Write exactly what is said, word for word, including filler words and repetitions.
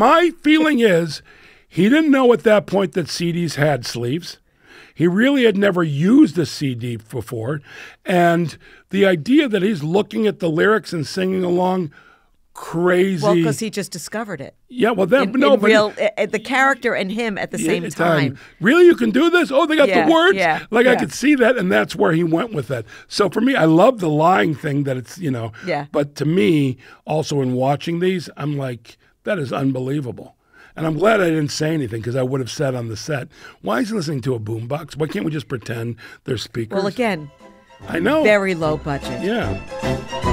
My feeling is he didn't know at that point that C Ds had sleeves. He really had never used a C D before. And the idea that he's looking at the lyrics and singing along, crazy. Well, because he just discovered it. Yeah, well, that, in, no, in but real, it, the character and him at the yeah, same time. time. Really, you can do this? Oh, they got yeah, the words. Yeah, like yeah. I could see that, and that's where he went with that. So for me, I love the lying thing that it's, you know. Yeah. But to me, also in watching these, I'm like, that is unbelievable. And I'm glad I didn't say anything, because I would have said on the set, why is he listening to a boombox? Why can't we just pretend they're speakers? Well, again, I know. Very low budget. Yeah.